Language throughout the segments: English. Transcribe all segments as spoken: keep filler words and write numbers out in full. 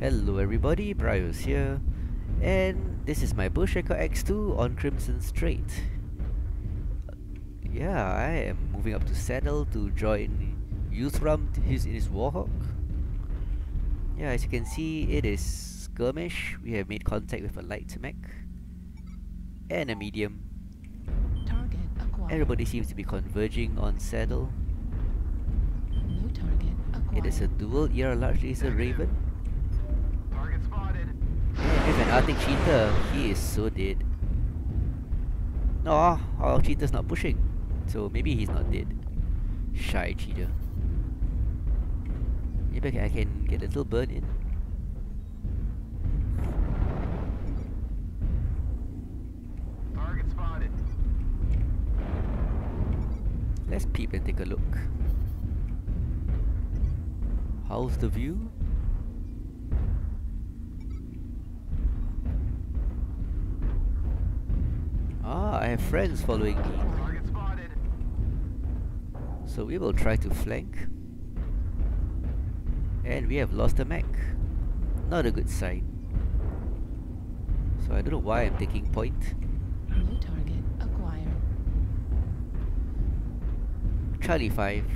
Hello everybody, Bryos here, and this is my Bushrecker X two on Crimson Strait. Yeah, I am moving up to Saddle to join Yuthram his in his Warhawk. Yeah, as you can see, it is Skirmish. We have made contact with a light mech and a medium. Target acquired. Everybody seems to be converging on Saddle. New target acquired. It is a dual E R large laser Raven. With an Arctic Cheetah, he is so dead. No, our Cheetah's not pushing, so maybe he's not dead. Shy Cheetah. Maybe I can get a little burn in. Target spotted. Let's peep and take a look. How's the view? Ah, I have friends following me. So we will try to flank. And we have lost a mech. Not a good sign. So I don't know why I'm taking point. New target acquired. Charlie five.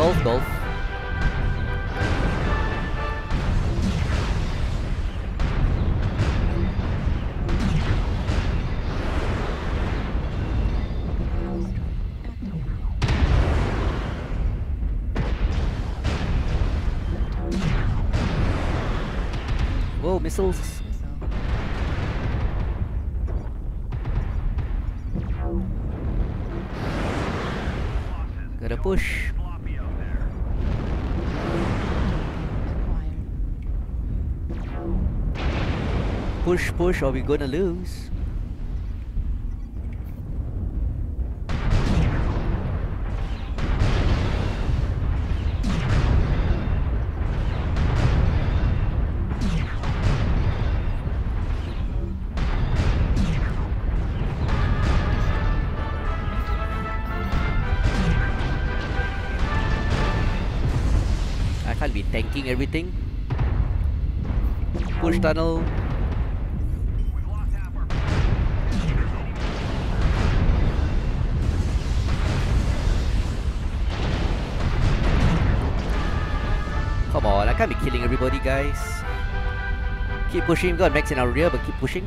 Golf, golf. Whoa, missiles. Gotta push. Push, push, or we're gonna lose. I can't be tanking everything. Push tunnel. Come on, I can't be killing everybody, guys. Keep pushing, we've got Max in our rear, but keep pushing.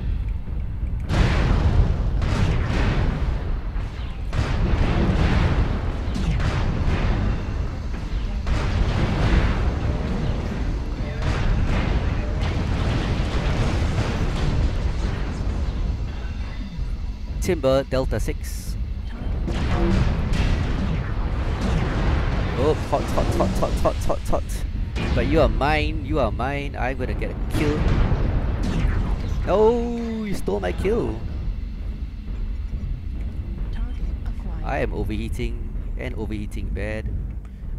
Timber, Delta six. Oh, hot, hot, hot, hot, hot, hot, hot. But you are mine, you are mine, I'm gonna get a kill. No, you stole my kill. I am overheating, and overheating bad.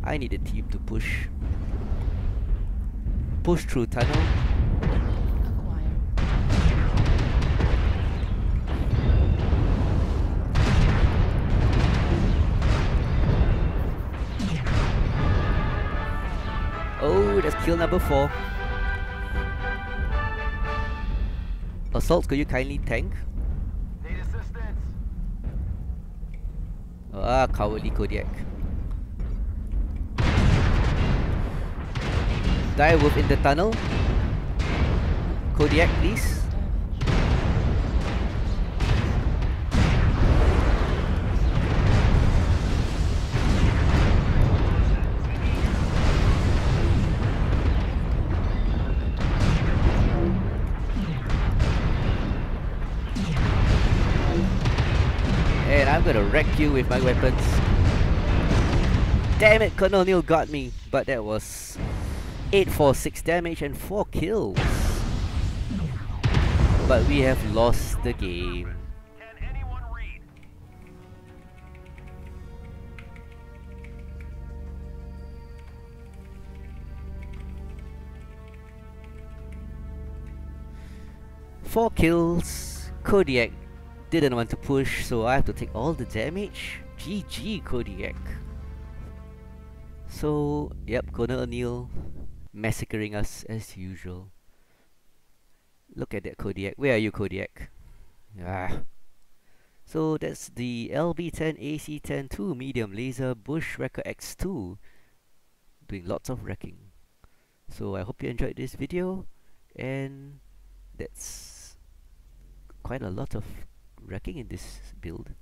I need a team to push. Push through tunnel. Oh, that's kill number four. Assault, could you kindly tank? Need assistance. Ah, cowardly Kodiak. Die wolf in the tunnel. Kodiak, please. I'm gonna wreck you with my weapons. Damn it, Colonel O'Neill got me, but that was eight four six damage and four kills. But we have lost the game. Can anyone read? four kills. Kodiak didn't want to push, so I have to take all the damage. G G Kodiak. So, yep, Colonel O'Neill massacring us as usual. Look at that Kodiak. Where are you, Kodiak? Ah. So that's the L B ten A C one oh two medium laser Bushrecker X two, doing lots of wrecking. So I hope you enjoyed this video, and that's quite a lot of wrecking in this build.